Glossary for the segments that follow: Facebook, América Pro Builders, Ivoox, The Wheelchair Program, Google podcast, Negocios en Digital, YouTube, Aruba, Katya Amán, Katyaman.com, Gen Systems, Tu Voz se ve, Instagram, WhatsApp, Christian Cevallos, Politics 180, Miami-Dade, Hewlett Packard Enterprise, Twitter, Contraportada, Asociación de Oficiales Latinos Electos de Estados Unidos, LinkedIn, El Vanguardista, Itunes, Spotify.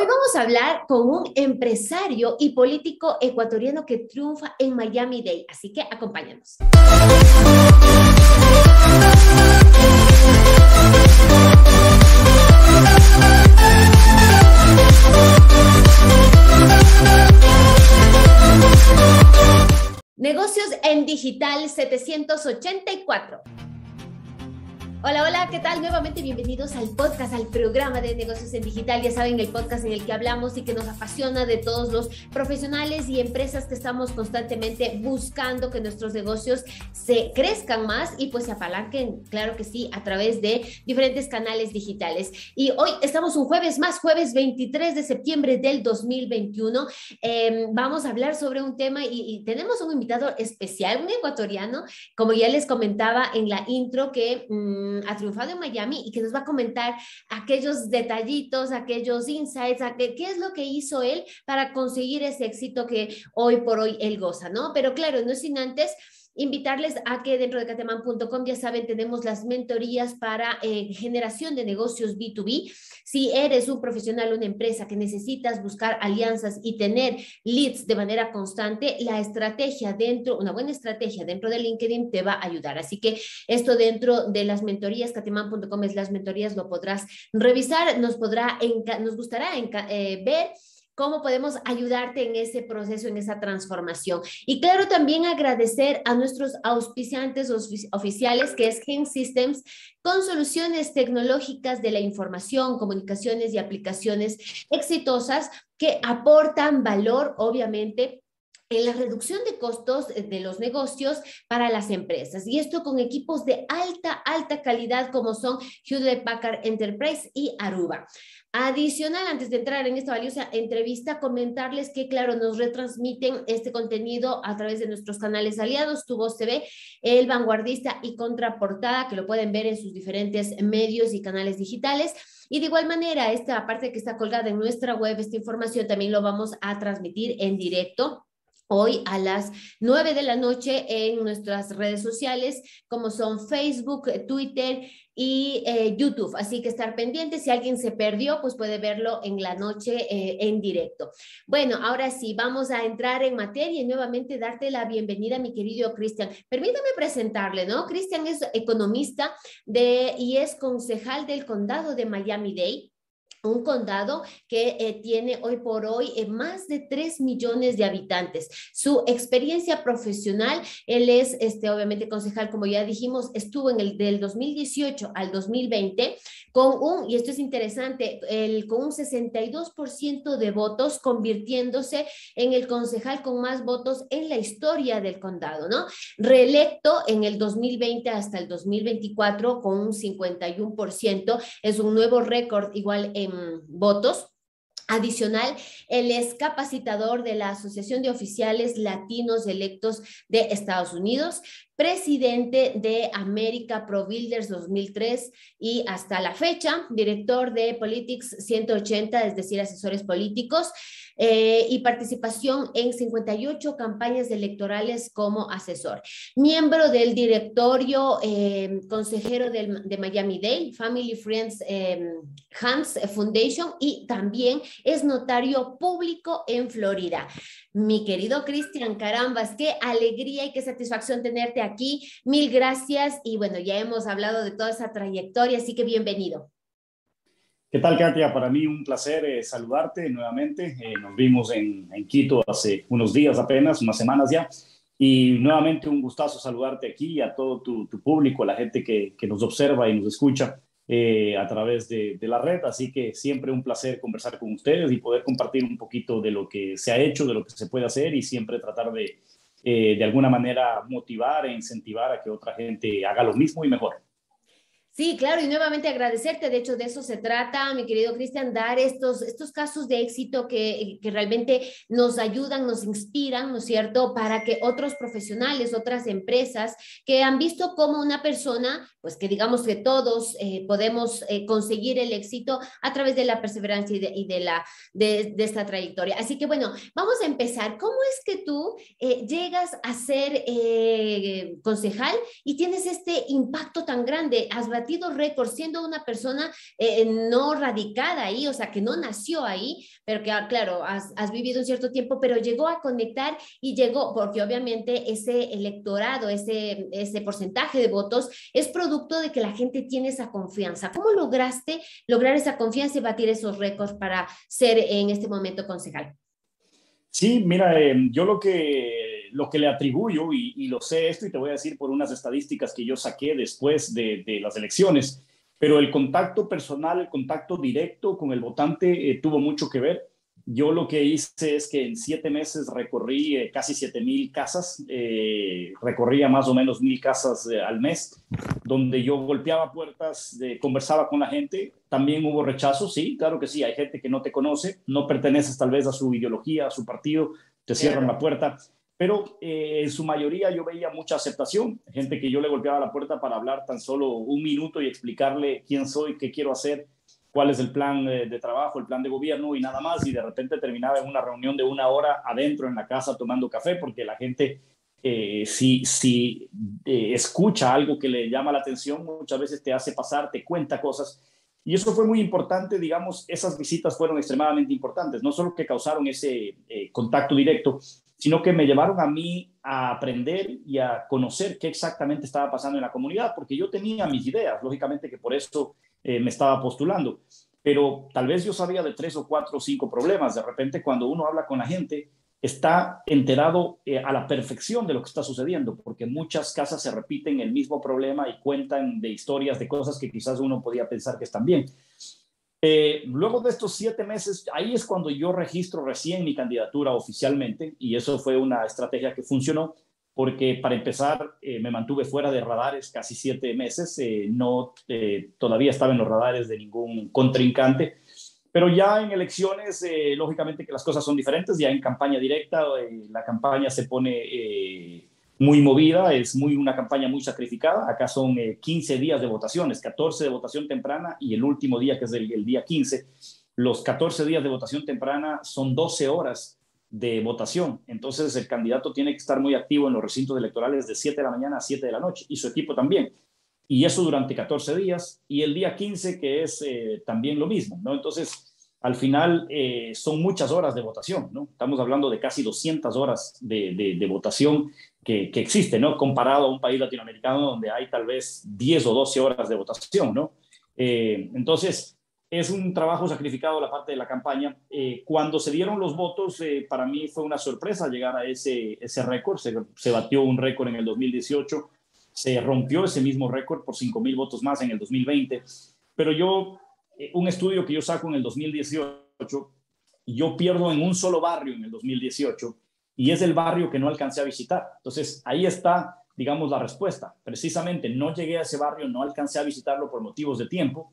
Hoy vamos a hablar con un empresario y político ecuatoriano que triunfa en Miami-Dade, así que acompáñanos. Negocios en Digital 784. Hola, hola, ¿qué tal? Nuevamente bienvenidos al podcast, al programa de Negocios en Digital. Ya saben, el podcast en el que hablamos y que nos apasiona de todos los profesionales y empresas que estamos constantemente buscando que nuestros negocios se crezcan más y pues se apalanquen, claro que sí, a través de diferentes canales digitales. Y hoy estamos un jueves más, jueves 23 de septiembre del 2021. Vamos a hablar sobre un tema y tenemos un invitado especial, un ecuatoriano, como ya les comentaba en la intro, que ha triunfado en Miami y que nos va a comentar aquellos detallitos, aquellos insights, qué es lo que hizo él para conseguir ese éxito que hoy por hoy él goza, ¿no? Pero claro, no sin antes invitarles a que dentro de Katyaman.com, ya saben, tenemos las mentorías para generación de negocios B2B. Si eres un profesional, una empresa que necesitas buscar alianzas y tener leads de manera constante, una buena estrategia dentro de LinkedIn te va a ayudar. Así que esto dentro de las mentorías, Katyaman.com es las mentorías, lo podrás revisar, nos gustará ver cómo podemos ayudarte en ese proceso, en esa transformación. Y claro, también agradecer a nuestros auspiciantes oficiales, que es Gen Systems, con soluciones tecnológicas de la información, comunicaciones y aplicaciones exitosas que aportan valor, obviamente, en la reducción de costos de los negocios para las empresas. Y esto con equipos de alta calidad como son Hewlett Packard Enterprise y Aruba. Adicional, antes de entrar en esta valiosa entrevista, comentarles que, claro, nos retransmiten este contenido a través de nuestros canales aliados, Tu Voz se ve, El Vanguardista y Contraportada, que lo pueden ver en sus diferentes medios y canales digitales. Y de igual manera, esta parte que está colgada en nuestra web, esta información también lo vamos a transmitir en directo hoy a las 9 de la noche en nuestras redes sociales, como son Facebook, Twitter y YouTube. Así que estar pendientes. Si alguien se perdió, pues puede verlo en la noche en directo. Bueno, ahora sí, vamos a entrar en materia y nuevamente darte la bienvenida, mi querido Christian. Permítame presentarle, ¿no? Christian es economista y es concejal del condado de Miami-Dade. Un condado que tiene hoy por hoy más de 3 millones de habitantes. Su experiencia profesional, él es obviamente concejal, como ya dijimos, estuvo del 2018 al 2020 y esto es interesante, con un 62% de votos, convirtiéndose en el concejal con más votos en la historia del condado, ¿no? Reelecto en el 2020 hasta el 2024 con un 51%, es un nuevo récord igual en votos. Adicional, él es capacitador de la Asociación de Oficiales Latinos Electos de Estados Unidos, presidente de América Pro Builders 2003 y hasta la fecha, director de Politics 180, es decir, asesores políticos, y participación en 58 campañas electorales como asesor. Miembro del directorio consejero de Miami-Dade, Family Friends Hans Foundation, y también es notario público en Florida. Mi querido Christian, carambas, qué alegría y qué satisfacción tenerte aquí. Mil gracias y bueno, ya hemos hablado de toda esa trayectoria, así que bienvenido. ¿Qué tal, Katia? Para mí un placer saludarte nuevamente. Nos vimos en Quito hace unos días apenas, unas semanas ya. Y nuevamente un gustazo saludarte aquí a todo tu público, a la gente que nos observa y nos escucha a través de la red. Así que siempre un placer conversar con ustedes y poder compartir un poquito de lo que se ha hecho, de lo que se puede hacer y siempre tratar de alguna manera motivar e incentivar a que otra gente haga lo mismo y mejor. Sí, claro, y nuevamente agradecerte, de hecho de eso se trata, mi querido Christian, dar estos casos de éxito que realmente nos ayudan, nos inspiran, ¿no es cierto?, para que otros profesionales, otras empresas que han visto como una persona, pues que digamos que todos podemos conseguir el éxito a través de la perseverancia y de esta trayectoria. Así que bueno, vamos a empezar. ¿Cómo es que tú llegas a ser concejal y tienes este impacto tan grande? Has batido partido récord, siendo una persona no radicada ahí, o sea, que no nació ahí, pero que, claro, has vivido un cierto tiempo, pero llegó a conectar y llegó, porque obviamente ese electorado, ese porcentaje de votos es producto de que la gente tiene esa confianza. ¿Cómo lograste lograr esa confianza y batir esos récords para ser en este momento concejal? Sí, mira, yo lo que le atribuyo, y lo sé esto, y te voy a decir por unas estadísticas que yo saqué después de las elecciones, pero el contacto personal, el contacto directo con el votante tuvo mucho que ver. Yo lo que hice es que en 7 meses recorrí casi 7,000 casas, recorría más o menos 1,000 casas al mes, donde yo golpeaba puertas, conversaba con la gente. También hubo rechazos, sí, claro que sí, hay gente que no te conoce, no perteneces tal vez a su ideología, a su partido, te cierran la puerta, pero en su mayoría yo veía mucha aceptación, gente que yo le golpeaba la puerta para hablar tan solo 1 minuto y explicarle quién soy, qué quiero hacer, cuál es el plan de trabajo, el plan de gobierno y nada más, y de repente terminaba en una reunión de 1 hora adentro en la casa tomando café, porque la gente si escucha algo que le llama la atención, muchas veces te hace pasar, te cuenta cosas, y eso fue muy importante, digamos, esas visitas fueron extremadamente importantes, no solo que causaron ese contacto directo, sino que me llevaron a mí a aprender y a conocer qué exactamente estaba pasando en la comunidad, porque yo tenía mis ideas, lógicamente que por eso me estaba postulando, pero tal vez yo sabía de 3 o 4 o 5 problemas. De repente, cuando uno habla con la gente, está enterado a la perfección de lo que está sucediendo, porque muchas casas se repiten el mismo problema y cuentan de historias, de cosas que quizás uno podía pensar que están bien. Luego de estos 7 meses, ahí es cuando yo registro recién mi candidatura oficialmente, y eso fue una estrategia que funcionó, porque para empezar me mantuve fuera de radares casi 7 meses, todavía estaba en los radares de ningún contrincante, pero ya en elecciones, lógicamente que las cosas son diferentes, ya en campaña directa, la campaña se pone muy movida, es una campaña muy sacrificada, acá son 15 días de votaciones, 14 de votación temprana y el último día que es el día 15, los 14 días de votación temprana son 12 horas de votación, entonces el candidato tiene que estar muy activo en los recintos electorales de 7 de la mañana a 7 de la noche y su equipo también, y eso durante 14 días y el día 15 que es también lo mismo, ¿no? Entonces al final son muchas horas de votación, ¿no? Estamos hablando de casi 200 horas de votación que existe, ¿no? Comparado a un país latinoamericano donde hay tal vez 10 o 12 horas de votación, ¿no? Entonces es un trabajo sacrificado la parte de la campaña. Cuando se dieron los votos, para mí fue una sorpresa llegar a ese récord. Se batió un récord en el 2018, se rompió ese mismo récord por 5,000 votos más en el 2020. Pero un estudio que yo saco en el 2018, yo pierdo en un solo barrio en el 2018 y es el barrio que no alcancé a visitar. Entonces, ahí está, digamos, la respuesta. Precisamente no llegué a ese barrio, no alcancé a visitarlo por motivos de tiempo.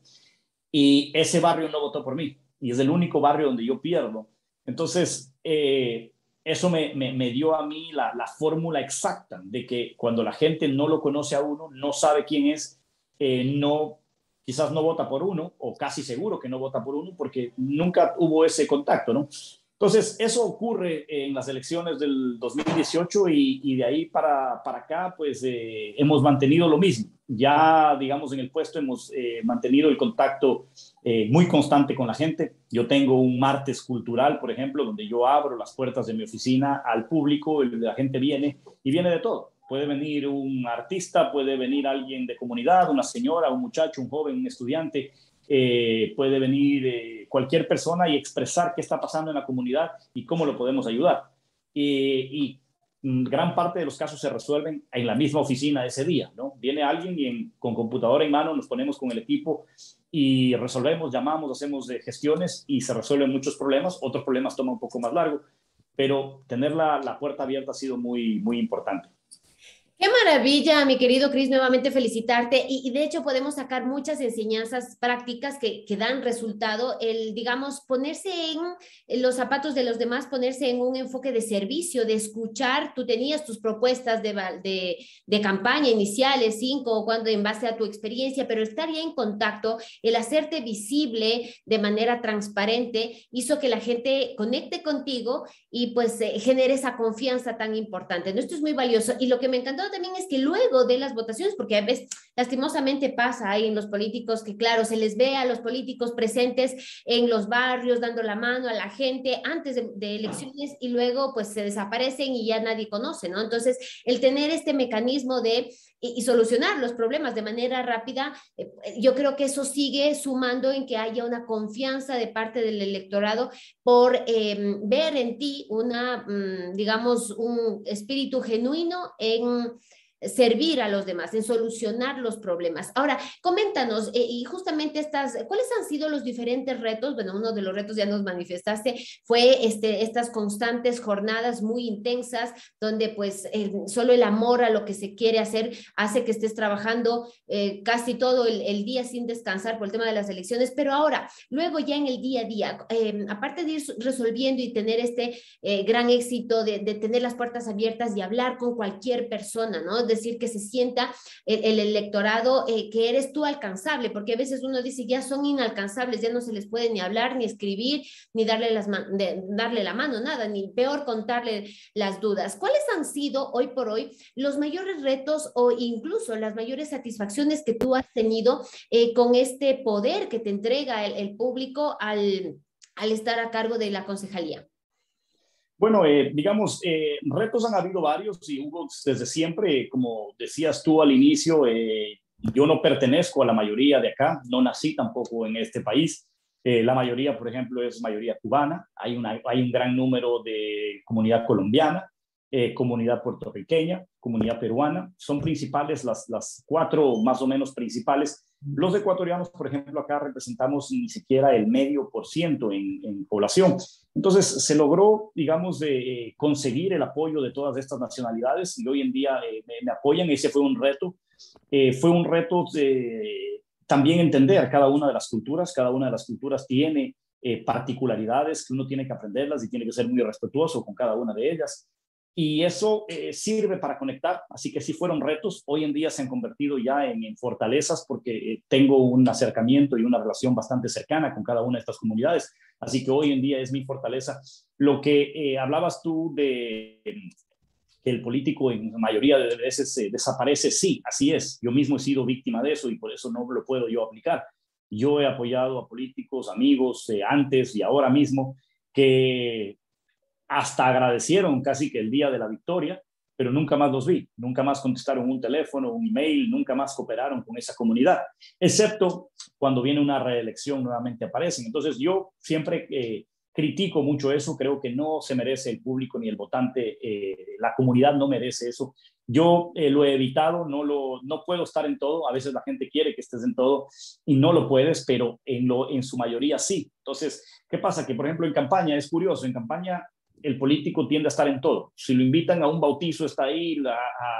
Y ese barrio no votó por mí, y es el único barrio donde yo pierdo. Entonces, eso me dio a mí la fórmula exacta de que cuando la gente no lo conoce a uno, no sabe quién es, quizás no vota por uno, o casi seguro que no vota por uno, porque nunca hubo ese contacto, ¿no? Entonces, eso ocurre en las elecciones del 2018 y de ahí para acá, pues hemos mantenido lo mismo. Ya, digamos, en el puesto hemos mantenido el contacto muy constante con la gente. Yo tengo un martes cultural, por ejemplo, donde yo abro las puertas de mi oficina al público, la gente viene y viene de todo. Puede venir un artista, puede venir alguien de comunidad, una señora, un muchacho, un joven, un estudiante. Puede venir cualquier persona y expresar qué está pasando en la comunidad y cómo lo podemos ayudar. Y gran parte de los casos se resuelven en la misma oficina ese día, ¿no? Viene alguien y con computadora en mano nos ponemos con el equipo y resolvemos, llamamos, hacemos gestiones y se resuelven muchos problemas. Otros problemas toman un poco más largo, pero tener la puerta abierta ha sido muy, muy importante. ¡Qué maravilla, mi querido Chris! Nuevamente felicitarte y de hecho podemos sacar muchas enseñanzas prácticas que dan resultado, digamos, ponerse en los zapatos de los demás, ponerse en un enfoque de servicio, de escuchar. Tú tenías tus propuestas de campaña iniciales, 5 o cuando en base a tu experiencia, pero estar ya en contacto, el hacerte visible de manera transparente, hizo que la gente conecte contigo y pues genere esa confianza tan importante. Esto es muy valioso y lo que me encantó malo también es que luego de las votaciones, porque a veces lastimosamente pasa ahí en los políticos que, claro, se les ve a los políticos presentes en los barrios dando la mano a la gente antes de elecciones y luego pues se desaparecen y ya nadie conoce, ¿no? Entonces, el tener este mecanismo de y solucionar los problemas de manera rápida, yo creo que eso sigue sumando en que haya una confianza de parte del electorado por ver en ti una, digamos, un espíritu genuino en servir a los demás, en solucionar los problemas. Ahora, coméntanos, y justamente ¿cuáles han sido los diferentes retos? Bueno, uno de los retos ya nos manifestaste, fue estas constantes jornadas muy intensas, donde pues solo el amor a lo que se quiere hacer hace que estés trabajando casi todo el día sin descansar por el tema de las elecciones, pero ahora, luego ya en el día a día, aparte de ir resolviendo y tener este gran éxito de tener las puertas abiertas y hablar con cualquier persona, ¿no? Decir que se sienta el electorado que eres tú alcanzable, porque a veces uno dice ya son inalcanzables, ya no se les puede ni hablar, ni escribir, ni darle la mano, nada, ni peor contarle las dudas. ¿Cuáles han sido hoy por hoy los mayores retos o incluso las mayores satisfacciones que tú has tenido con este poder que te entrega el público al estar a cargo de la concejalía? Bueno, digamos, retos han habido varios y hubo desde siempre, como decías tú al inicio, yo no pertenezco a la mayoría de acá, no nací tampoco en este país. La mayoría, por ejemplo, es mayoría cubana, hay un gran número de comunidad colombiana, comunidad puertorriqueña, comunidad peruana, son principales las cuatro más o menos principales. Los ecuatorianos, por ejemplo, acá representamos ni siquiera el 0,5% en población. Entonces, se logró, digamos, conseguir el apoyo de todas estas nacionalidades y hoy en día me apoyan. Ese fue un reto. Fue un reto de también entender cada una de las culturas. Cada una de las culturas tiene particularidades que uno tiene que aprenderlas y tiene que ser muy respetuoso con cada una de ellas. Y eso sirve para conectar, así que sí fueron retos. Hoy en día se han convertido ya en fortalezas porque tengo un acercamiento y una relación bastante cercana con cada una de estas comunidades, así que hoy en día es mi fortaleza. Lo que hablabas tú de que el político en la mayoría de veces desaparece, sí, así es. Yo mismo he sido víctima de eso y por eso no lo puedo yo aplicar. Yo he apoyado a políticos, amigos, antes y ahora mismo, que hasta agradecieron casi que el día de la victoria, pero nunca más los vi, nunca más contestaron un teléfono, un email, nunca más cooperaron con esa comunidad, excepto cuando viene una reelección nuevamente aparecen. Entonces yo siempre critico mucho eso, creo que no se merece el público ni el votante, la comunidad no merece eso. Yo lo he evitado, no puedo estar en todo, a veces la gente quiere que estés en todo y no lo puedes, pero en su mayoría sí. Entonces, ¿qué pasa? Que por ejemplo en campaña, es curioso, en campaña el político tiende a estar en todo. Si lo invitan a un bautizo, está ahí,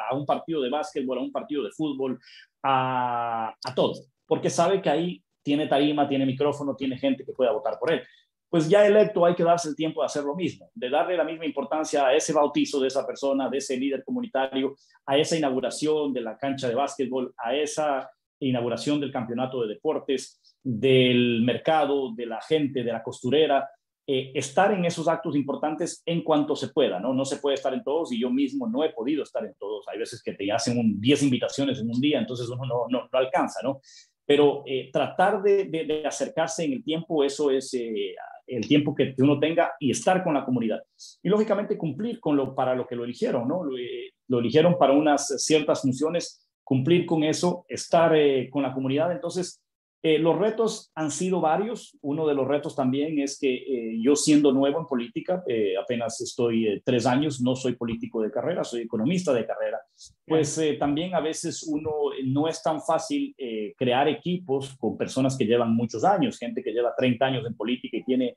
a un partido de básquetbol, a un partido de fútbol, a todo, porque sabe que ahí tiene tarima, tiene micrófono, tiene gente que pueda votar por él. Pues ya electo hay que darse el tiempo de hacer lo mismo, de darle la misma importancia a ese bautizo de esa persona, de ese líder comunitario, a esa inauguración de la cancha de básquetbol, a esa inauguración del campeonato de deportes, del mercado, de la gente, de la costurera. Estar en esos actos importantes en cuanto se pueda, ¿no? No se puede estar en todos y yo mismo no he podido estar en todos. Hay veces que te hacen 10 invitaciones en un día, entonces uno no alcanza, ¿no? Pero tratar de acercarse en el tiempo, eso es el tiempo que uno tenga y estar con la comunidad. Y lógicamente cumplir con para lo que lo eligieron, ¿no? Lo eligieron para unas ciertas funciones, cumplir con eso, estar con la comunidad. Entonces, los retos han sido varios. Uno de los retos también es que yo siendo nuevo en política, apenas estoy 3 años, no soy político de carrera, soy economista de carrera, pues también a veces uno no es tan fácil crear equipos con personas que llevan muchos años, gente que lleva 30 años en política y tiene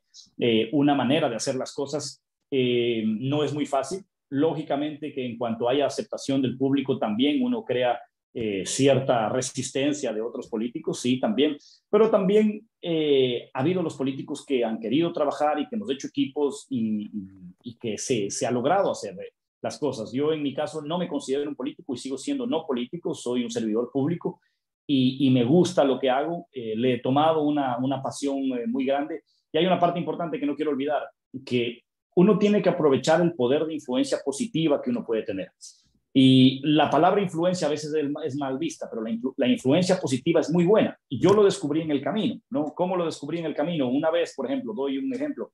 una manera de hacer las cosas, no es muy fácil. Lógicamente que en cuanto haya aceptación del público también uno crea cierta resistencia de otros políticos, sí, también, pero también ha habido los políticos que han querido trabajar y que hemos hecho equipos y que se ha logrado hacer las cosas. Yo en mi caso no me considero un político y sigo siendo no político, soy un servidor público y me gusta lo que hago, le he tomado una pasión muy grande y hay una parte importante que no quiero olvidar, que uno tiene que aprovechar el poder de influencia positiva que uno puede tener. Y la palabra influencia a veces es mal vista, pero la influencia positiva es muy buena. Y yo lo descubrí en el camino, ¿no? ¿Cómo lo descubrí en el camino? Una vez, por ejemplo, doy un ejemplo.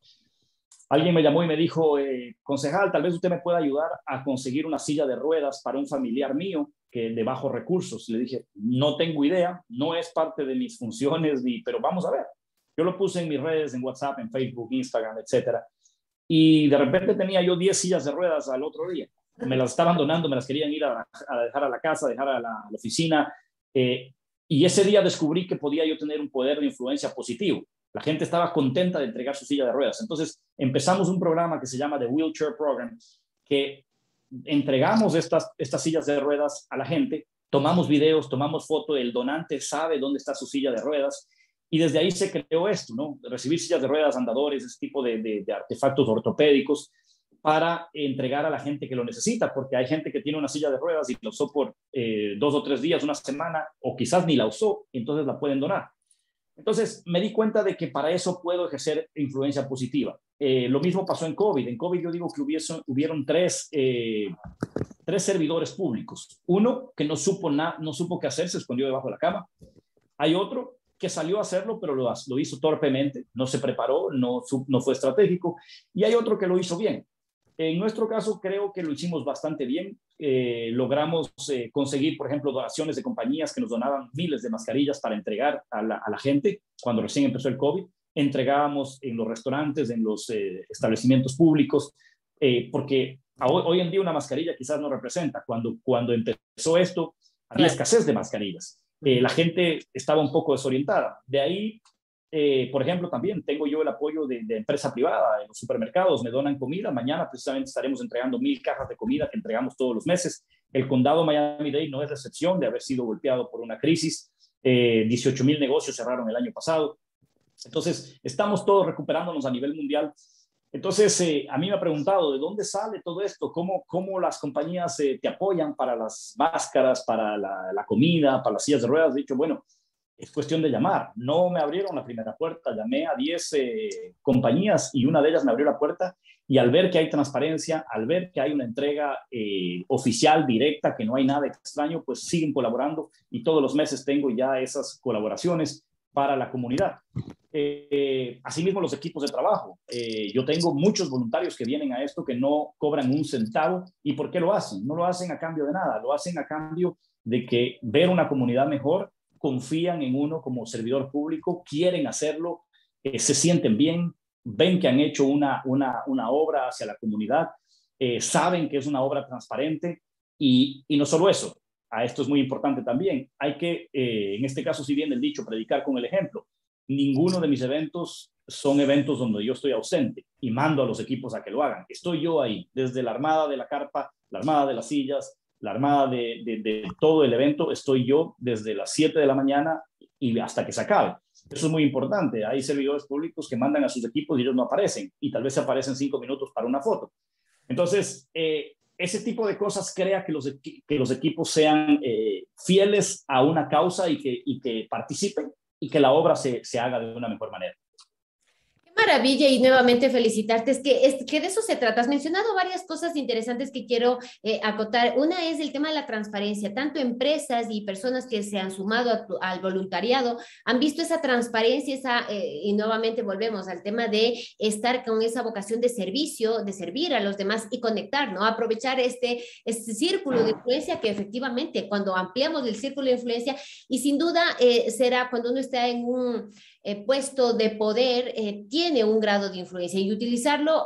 Alguien me llamó y me dijo, concejal, tal vez usted me pueda ayudar a conseguir una silla de ruedas para un familiar mío que de bajos recursos. Le dije, no tengo idea, no es parte de mis funciones, pero vamos a ver. Yo lo puse en mis redes, en WhatsApp, en Facebook, Instagram, etc. Y de repente tenía yo 10 sillas de ruedas al otro día. Me las estaban donando, me las querían ir a dejar a la casa, dejar a la oficina. Y ese día descubrí que podía yo tener un poder de influencia positivo. La gente estaba contenta de entregar su silla de ruedas. Entonces empezamos un programa que se llama The Wheelchair Program, que entregamos estas sillas de ruedas a la gente, tomamos videos, tomamos fotos, el donante sabe dónde está su silla de ruedas y desde ahí se creó esto, ¿no? Recibir sillas de ruedas, andadores, ese tipo de artefactos ortopédicos para entregar a la gente que lo necesita, porque hay gente que tiene una silla de ruedas y la usó por 2 o 3 días, una semana, o quizás ni la usó, y entonces la pueden donar. Entonces me di cuenta de que para eso puedo ejercer influencia positiva. Lo mismo pasó en COVID. En COVID yo digo que hubieron tres servidores públicos. Uno que no supo qué hacer, se escondió debajo de la cama. Hay otro que salió a hacerlo, pero lo hizo torpemente, no se preparó, no fue estratégico. Y hay otro que lo hizo bien. En nuestro caso creo que lo hicimos bastante bien. Logramos conseguir, por ejemplo, donaciones de compañías que nos donaban miles de mascarillas para entregar a la gente cuando recién empezó el COVID. Entregábamos en los restaurantes, en los establecimientos públicos, porque hoy en día una mascarilla quizás no representa. Cuando empezó esto, había escasez de mascarillas. La gente estaba un poco desorientada. De ahí, por ejemplo, también tengo yo el apoyo de empresa privada. En los supermercados me donan comida. Mañana precisamente estaremos entregando 1000 cajas de comida que entregamos todos los meses. El condado Miami-Dade no es la excepción de haber sido golpeado por una crisis. 18,000 negocios cerraron el año pasado. Entonces, estamos todos recuperándonos a nivel mundial. Entonces, a mí me ha preguntado, ¿de dónde sale todo esto? ¿Cómo las compañías te apoyan para las máscaras, para la comida, para las sillas de ruedas? He dicho, bueno, es cuestión de llamar. No me abrieron la primera puerta. Llamé a 10 compañías y una de ellas me abrió la puerta. Y al ver que hay transparencia, al ver que hay una entrega oficial, directa, que no hay nada extraño, pues siguen colaborando. Y todos los meses tengo ya esas colaboraciones para la comunidad. Asimismo, los equipos de trabajo. Yo tengo muchos voluntarios que vienen a esto que no cobran un centavo. ¿Y por qué lo hacen? No lo hacen a cambio de nada. Lo hacen a cambio de que ver una comunidad mejor, confían en uno como servidor público, quieren hacerlo, se sienten bien, ven que han hecho una obra hacia la comunidad, saben que es una obra transparente y no solo eso. A esto es muy importante también. Hay que, en este caso, si bien el dicho, predicar con el ejemplo. Ninguno de mis eventos son eventos donde yo estoy ausente y mando a los equipos a que lo hagan. Estoy yo ahí, desde la armada de la carpa, la armada de las sillas, la armada de todo el evento. Estoy yo desde las 7 de la mañana y hasta que se acabe. Eso es muy importante. Hay servidores públicos que mandan a sus equipos y ellos no aparecen. Y tal vez se aparecen 5 minutos para una foto. Entonces, ese tipo de cosas crea que los equipos sean fieles a una causa y que participen y que la obra se haga de una mejor manera. Qué maravilla y nuevamente felicitarte. Es que de eso se trata. Has mencionado varias cosas interesantes que quiero acotar. Una es el tema de la transparencia. Tanto empresas y personas que se han sumado al voluntariado han visto esa transparencia, y nuevamente volvemos al tema de estar con esa vocación de servicio, de servir a los demás y conectar, ¿no? Aprovechar este círculo de influencia que efectivamente cuando ampliamos el círculo de influencia y sin duda será cuando uno está en un puesto de poder, tiene un grado de influencia y utilizarlo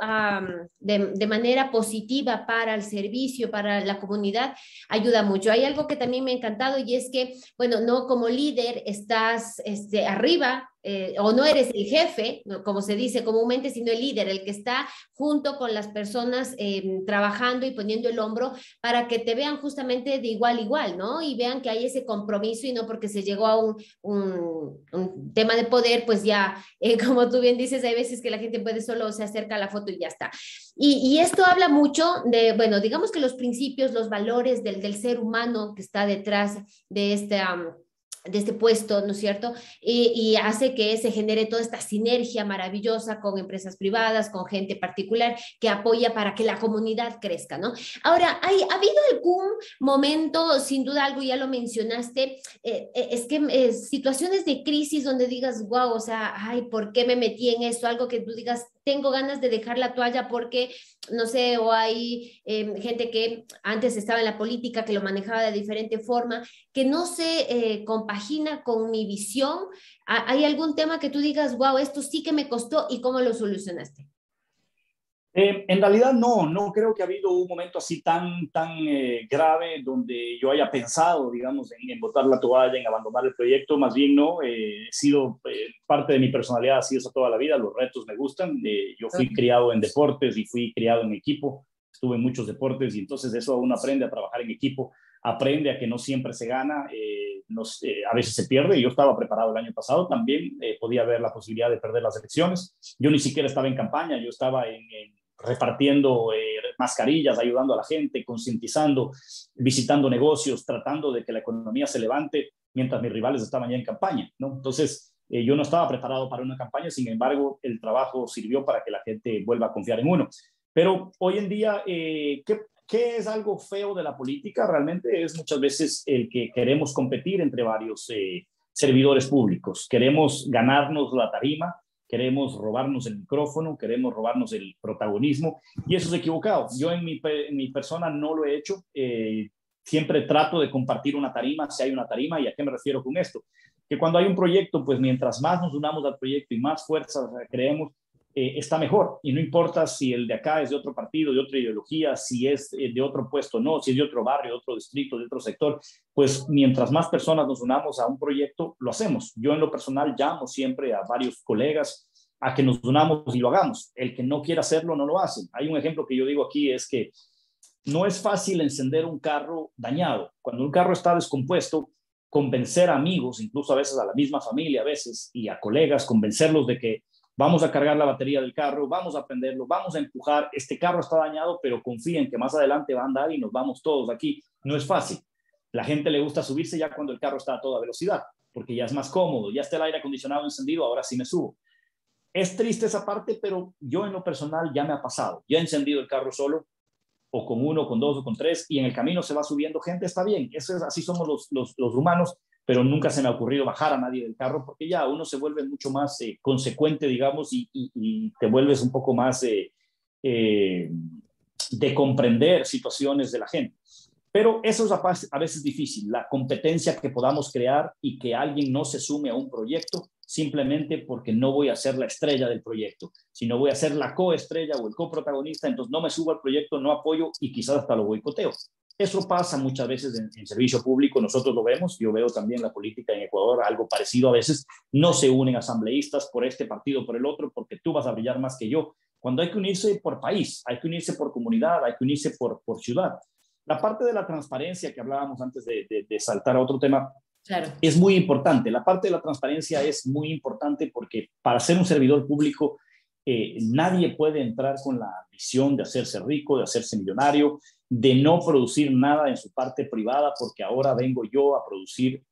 de manera positiva para el servicio, para la comunidad, ayuda mucho. Hay algo que también me ha encantado y es que, bueno, no como líder estás arriba, o no eres el jefe, como se dice comúnmente, sino el líder, el que está junto con las personas trabajando y poniendo el hombro para que te vean justamente de igual a igual, ¿no? Y vean que hay ese compromiso y no porque se llegó a un tema de poder, pues ya, como tú bien dices, hay veces que la gente puede solo se acerca a la foto y ya está. Y esto habla mucho de, bueno, digamos que los principios, los valores del ser humano que está detrás de esta de este puesto, ¿no es cierto? Y hace que se genere toda esta sinergia maravillosa con empresas privadas, con gente particular que apoya para que la comunidad crezca, ¿no? Ahora, ¿ha habido algún momento, sin duda algo, ya lo mencionaste, situaciones de crisis donde digas, wow, o sea, ay, ¿por qué me metí en esto? Algo que tú digas, tengo ganas de dejar la toalla porque, no sé, o hay gente que antes estaba en la política, que lo manejaba de diferente forma, que no se compagina con mi visión. ¿Hay algún tema que tú digas, wow, esto sí que me costó y cómo lo solucionaste? En realidad no creo que ha habido un momento así tan grave donde yo haya pensado, digamos, en botar la toalla, en abandonar el proyecto. Más bien no, he sido parte de mi personalidad, ha sido eso toda la vida. Los retos me gustan, yo fui criado en deportes y fui criado en equipo, estuve en muchos deportes y entonces eso uno aprende a trabajar en equipo, aprende a que no siempre se gana, a veces se pierde. Yo estaba preparado el año pasado también, podía haber la posibilidad de perder las elecciones. Yo ni siquiera estaba en campaña, yo estaba repartiendo mascarillas, ayudando a la gente, concientizando, visitando negocios, tratando de que la economía se levante mientras mis rivales estaban ya en campaña, ¿no? Entonces, yo no estaba preparado para una campaña, sin embargo, el trabajo sirvió para que la gente vuelva a confiar en uno. Pero hoy en día, ¿qué es algo feo de la política? Realmente es muchas veces el que queremos competir entre varios servidores públicos, queremos ganarnos la tarima, queremos robarnos el micrófono, queremos robarnos el protagonismo, y eso es equivocado. Yo en mi persona no lo he hecho. Siempre trato de compartir una tarima, si hay una tarima. ¿Y a qué me refiero con esto? Que cuando hay un proyecto, pues mientras más nos unamos al proyecto y más fuerzas creemos, está mejor. Y no importa si el de acá es de otro partido, de otra ideología, si es de otro puesto o no, si es de otro barrio, de otro distrito, de otro sector. Pues mientras más personas nos unamos a un proyecto, lo hacemos. Yo en lo personal llamo siempre a varios colegas a que nos unamos y lo hagamos. El que no quiera hacerlo, no lo hace. Hay un ejemplo que yo digo aquí, es que no es fácil encender un carro dañado. Cuando un carro está descompuesto, convencer a amigos, incluso a veces a la misma familia, a veces, y a colegas, convencerlos de que vamos a cargar la batería del carro, vamos a prenderlo, vamos a empujar. Este carro está dañado, pero confíen que más adelante va a andar y nos vamos todos aquí. No es fácil. La gente le gusta subirse ya cuando el carro está a toda velocidad, porque ya es más cómodo, ya está el aire acondicionado encendido, ahora sí me subo. Es triste esa parte, pero yo en lo personal ya me ha pasado. Ya he encendido el carro solo, o con uno, con dos o con tres, y en el camino se va subiendo gente, está bien. Eso es, así somos los humanos. Pero nunca se me ha ocurrido bajar a nadie del carro, porque ya uno se vuelve mucho más consecuente, digamos, y te vuelves un poco más de comprender situaciones de la gente. Pero eso es a veces difícil, la competencia que podamos crear y que alguien no se sume a un proyecto simplemente porque no voy a ser la estrella del proyecto, sino voy a ser la coestrella o el coprotagonista, entonces no me subo al proyecto, no apoyo y quizás hasta lo boicoteo. Eso pasa muchas veces en servicio público, nosotros lo vemos, yo veo también la política en Ecuador, algo parecido a veces, no se unen asambleístas por este partido, por el otro, porque tú vas a brillar más que yo, cuando hay que unirse por país, hay que unirse por comunidad, hay que unirse por ciudad. La parte de la transparencia que hablábamos antes de saltar a otro tema, claro, es muy importante. La parte de la transparencia es muy importante porque para ser un servidor público nadie puede entrar con la visión de hacerse rico, de hacerse millonario, de no producir nada en su parte privada, porque ahora vengo yo a producir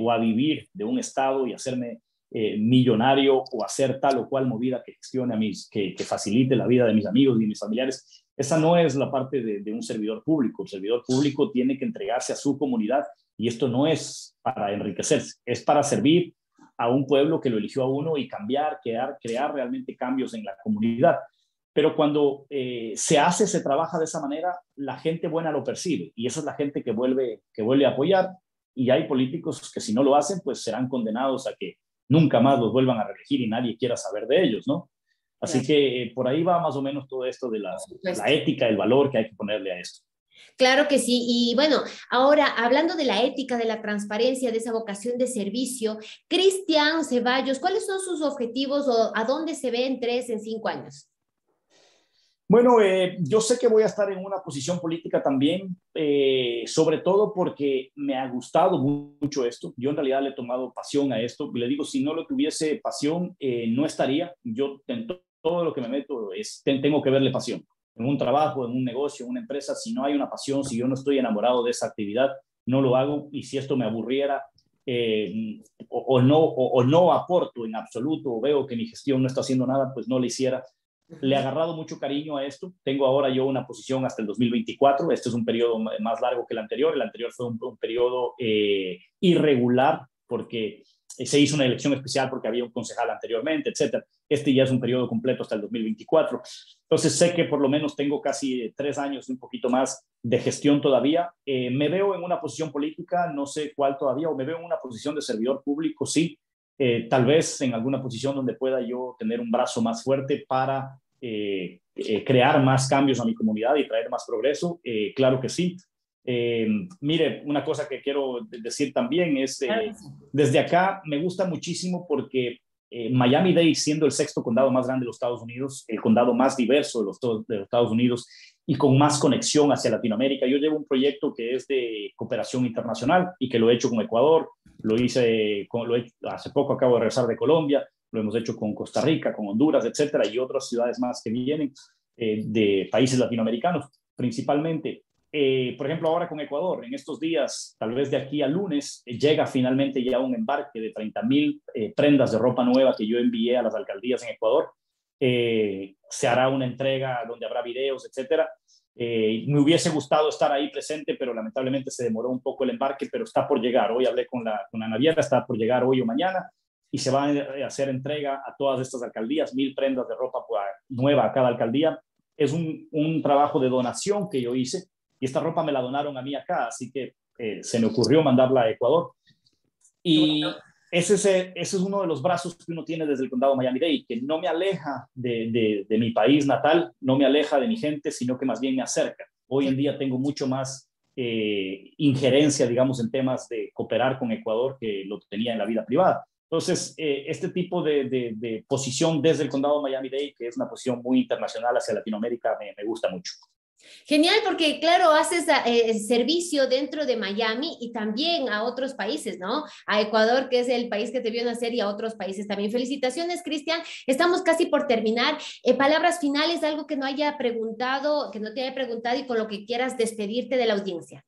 o a vivir de un estado y hacerme millonario o hacer tal o cual movida que gestione que facilite la vida de mis amigos y de mis familiares. Esa no es la parte de un servidor público. El servidor público tiene que entregarse a su comunidad y esto no es para enriquecerse, es para servir a un pueblo que lo eligió a uno y crear realmente cambios en la comunidad. Pero cuando se trabaja de esa manera, la gente buena lo percibe y esa es la gente que vuelve a apoyar, y hay políticos que si no lo hacen, pues serán condenados a que nunca más los vuelvan a reelegir y nadie quiera saber de ellos, ¿no? Así que por ahí va más o menos todo esto de la ética, el valor que hay que ponerle a esto. Claro que sí, y bueno, ahora hablando de la ética, de la transparencia, de esa vocación de servicio, Christian Cevallos, ¿cuáles son sus objetivos o a dónde se ve en 3, en 5 años? Bueno, yo sé que voy a estar en una posición política también, sobre todo porque me ha gustado mucho esto. Yo en realidad le he tomado pasión a esto. Le digo, si no lo tuviese pasión, no estaría. Yo en todo lo que me meto tengo que verle pasión. En un trabajo, en un negocio, en una empresa, si no hay una pasión, si yo no estoy enamorado de esa actividad, no lo hago. Y si esto me aburriera, o no aporto en absoluto, o veo que mi gestión no está haciendo nada, pues no le hiciera. Le he agarrado mucho cariño a esto. Tengo ahora yo una posición hasta el 2024. Este es un periodo más largo que el anterior. El anterior fue un periodo irregular porque se hizo una elección especial porque había un concejal anteriormente, etc. Este ya es un periodo completo hasta el 2024. Entonces sé que por lo menos tengo casi 3 años, un poquito más de gestión todavía. Me veo en una posición política, no sé cuál todavía, o me veo en una posición de servidor público, sí. Tal vez en alguna posición donde pueda yo tener un brazo más fuerte para crear más cambios a mi comunidad y traer más progreso, claro que sí. Mire, una cosa que quiero decir también es, desde acá me gusta muchísimo porque Miami-Dade, siendo el 6º condado más grande de los Estados Unidos, el condado más diverso de los Estados Unidos y con más conexión hacia Latinoamérica, yo llevo un proyecto que es de cooperación internacional y que lo he hecho con Ecuador, hace poco acabo de regresar de Colombia, lo hemos hecho con Costa Rica, con Honduras, etcétera, y otras ciudades más que vienen de países latinoamericanos, principalmente. Por ejemplo, ahora con Ecuador, en estos días, tal vez de aquí a lunes, llega finalmente ya un embarque de 30,000 prendas de ropa nueva que yo envié a las alcaldías en Ecuador. Se hará una entrega donde habrá videos, etcétera. Me hubiese gustado estar ahí presente, pero lamentablemente se demoró un poco el embarque, pero está por llegar. Hoy hablé con la naviera, está por llegar hoy o mañana, y se va a hacer entrega a todas estas alcaldías, 1,000 prendas de ropa nueva a cada alcaldía. Es un trabajo de donación que yo hice, y esta ropa me la donaron a mí acá, así que se me ocurrió mandarla a Ecuador. Y ese es uno de los brazos que uno tiene desde el condado Miami-Dade, que no me aleja de mi país natal, no me aleja de mi gente, sino que más bien me acerca. Hoy en día tengo mucho más injerencia, digamos, en temas de cooperar con Ecuador que lo tenía en la vida privada. Entonces, este tipo de posición desde el condado Miami-Dade, que es una posición muy internacional hacia Latinoamérica, me gusta mucho. Genial, porque claro, haces servicio dentro de Miami y también a otros países, ¿no? A Ecuador, que es el país que te vio nacer, y a otros países también. Felicitaciones, Cristian. Estamos casi por terminar. Palabras finales, algo que no haya preguntado, y con lo que quieras despedirte de la audiencia.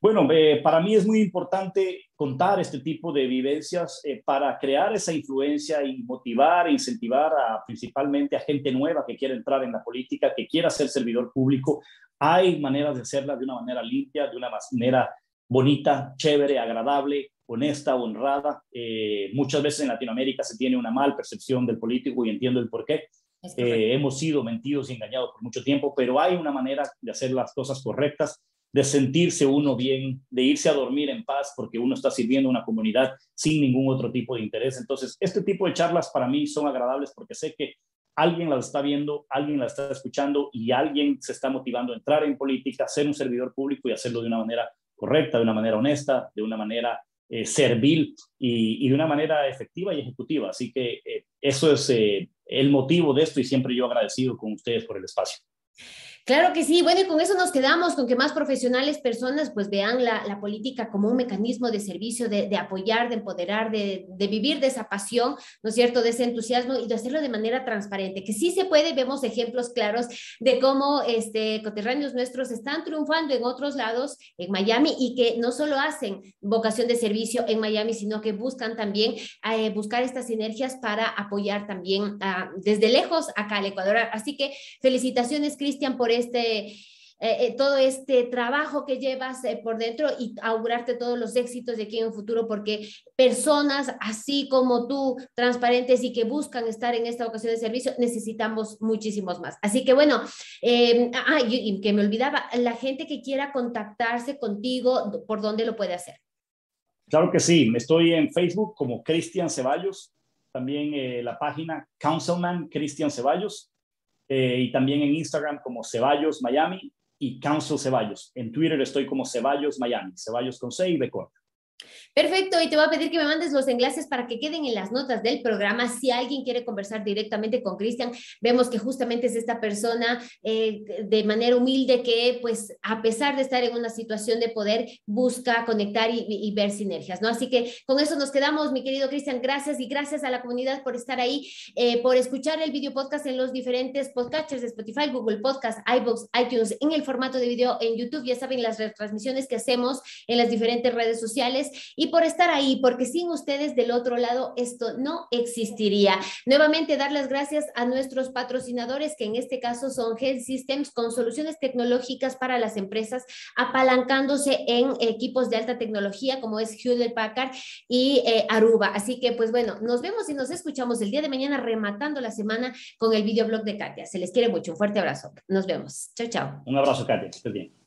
Bueno, para mí es muy importante contar este tipo de vivencias para crear esa influencia y motivar e incentivar principalmente a gente nueva que quiera entrar en la política, que quiera ser servidor público. Hay maneras de hacerla de una manera limpia, de una manera bonita, chévere, agradable, honesta, honrada. Muchas veces en Latinoamérica se tiene una mal percepción del político y entiendo el porqué. Hemos sido mentidos y engañados por mucho tiempo, pero hay una manera de hacer las cosas correctas, de sentirse uno bien, de irse a dormir en paz porque uno está sirviendo a una comunidad sin ningún otro tipo de interés. Entonces, este tipo de charlas para mí son agradables porque sé que alguien las está viendo, alguien las está escuchando y alguien se está motivando a entrar en política, ser un servidor público y hacerlo de una manera correcta, de una manera honesta, de una manera servil y de una manera efectiva y ejecutiva. Así que eso es el motivo de esto y siempre yo agradecido con ustedes por el espacio. Claro que sí. Bueno, y con eso nos quedamos, con que más profesionales, personas, pues vean la política como un mecanismo de servicio, de apoyar, de empoderar, de vivir de esa pasión, ¿no es cierto?, de ese entusiasmo y de hacerlo de manera transparente, que sí se puede. Vemos ejemplos claros de cómo coterráneos nuestros están triunfando en otros lados, en Miami, y que no solo hacen vocación de servicio en Miami, sino que buscan también buscar estas sinergias para apoyar también desde lejos acá al Ecuador. Así que felicitaciones, Cristian, por todo este trabajo que llevas por dentro, y augurarte todos los éxitos de aquí en el futuro, porque personas así como tú, transparentes y que buscan estar en esta vocación de servicio, necesitamos muchísimos más. Así que bueno, y que me olvidaba, la gente que quiera contactarse contigo, ¿por dónde lo puede hacer? Claro que sí, estoy en Facebook como Christian Cevallos, también la página Councilman Christian Cevallos, y también en Instagram como Cevallos Miami y Council Cevallos. En Twitter estoy como Cevallos Miami, Cevallos con C y B corta. Perfecto, y te voy a pedir que me mandes los enlaces para que queden en las notas del programa. Si alguien quiere conversar directamente con Cristian, vemos que justamente es esta persona de manera humilde que, pues, a pesar de estar en una situación de poder, busca conectar y ver sinergias, ¿no? Así que con eso nos quedamos, mi querido Cristian. Gracias, y gracias a la comunidad por estar ahí, por escuchar el video podcast en los diferentes podcasters de Spotify, Google Podcast, Ivoox, iTunes, en el formato de video en YouTube. Ya saben, las retransmisiones que hacemos en las diferentes redes sociales. y por estar ahí, porque sin ustedes del otro lado esto no existiría. Nuevamente dar las gracias a nuestros patrocinadores, que en este caso son Gen Systems, con soluciones tecnológicas para las empresas, apalancándose en equipos de alta tecnología como es Hewlett Packard y Aruba. Así que pues bueno, nos vemos y nos escuchamos el día de mañana rematando la semana con el videoblog de Katya. Se les quiere mucho, un fuerte abrazo. Nos vemos. Chao, chao. Un abrazo, Katya. Estés bien.